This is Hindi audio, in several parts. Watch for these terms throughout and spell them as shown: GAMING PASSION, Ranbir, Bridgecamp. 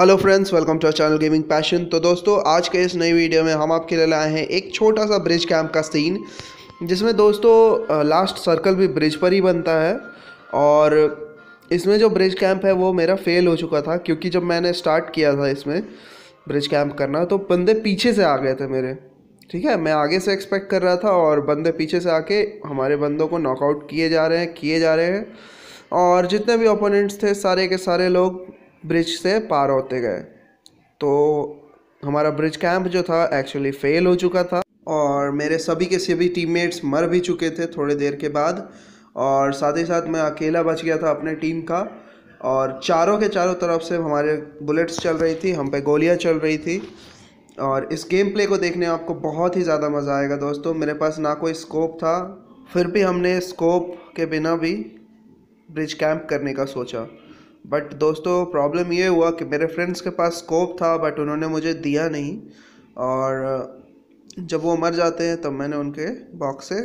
Hello friends, welcome to our channel gaming passion. तो दोस्तों, आज के इस नई वीडियो में हम आपके लिए लाए हैं एक छोटा सा ब्रिज कैम्प का सीन, जिसमें दोस्तों लास्ट सर्कल भी ब्रिज पर ही बनता है। और इसमें जो ब्रिज कैम्प है वो मेरा फेल हो चुका था, क्योंकि जब मैंने स्टार्ट किया था इसमें ब्रिज कैम्प करना तो बंदे पीछे से आ गए थे मेरे। ठीक है, मैं आगे से एक्सपेक्ट कर रहा था और बंदे पीछे से आके हमारे बंदों को नॉकआउट किए जा रहे हैं और जितने भी ओपोनेंट्स थे सारे के सारे लोग ब्रिज से पार होते गए। तो हमारा ब्रिज कैंप जो था एक्चुअली फेल हो चुका था और मेरे सभी टीममेट्स मर भी चुके थे थोड़ी देर के बाद, और साथ ही साथ मैं अकेला बच गया था अपने टीम का। और चारों के चारों तरफ से हमारे बुलेट्स चल रही थी, हम पे गोलियां चल रही थी। और इस गेम प्ले को देखने में आपको बहुत ही ज़्यादा मज़ा आएगा दोस्तों। मेरे पास ना कोई स्कोप था, फिर भी हमने स्कोप के बिना भी ब्रिज कैंप करने का सोचा। बट दोस्तों, प्रॉब्लम ये हुआ कि मेरे फ्रेंड्स के पास स्कोप था बट उन्होंने मुझे दिया नहीं, और जब वो मर जाते हैं तब मैंने उनके बॉक्स से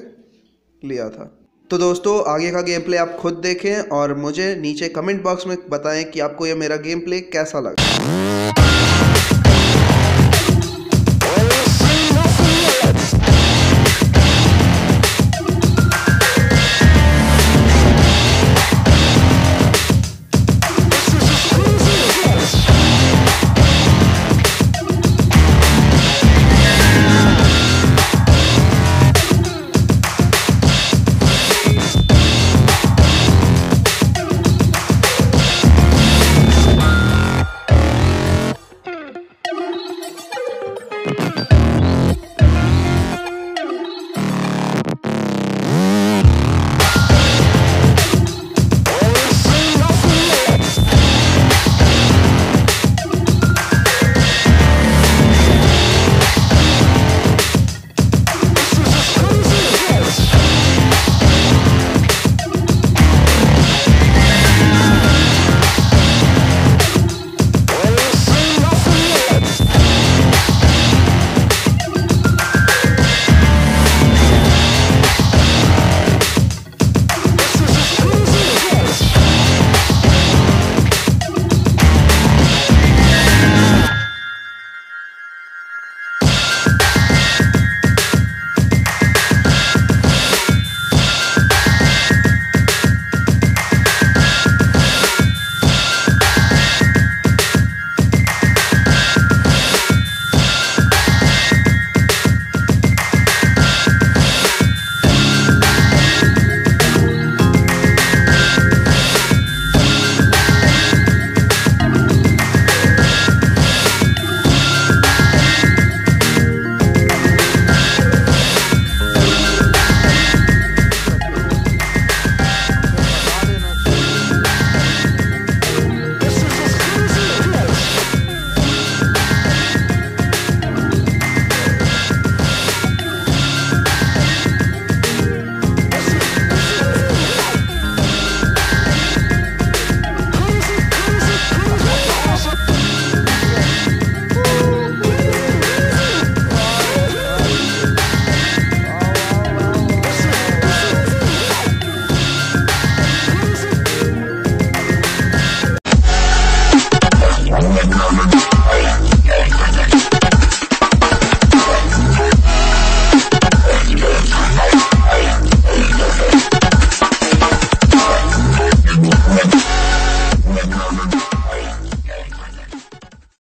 लिया था। तो दोस्तों, आगे का गेम प्ले आप खुद देखें और मुझे नीचे कमेंट बॉक्स में बताएं कि आपको ये मेरा गेम प्ले कैसा लगा।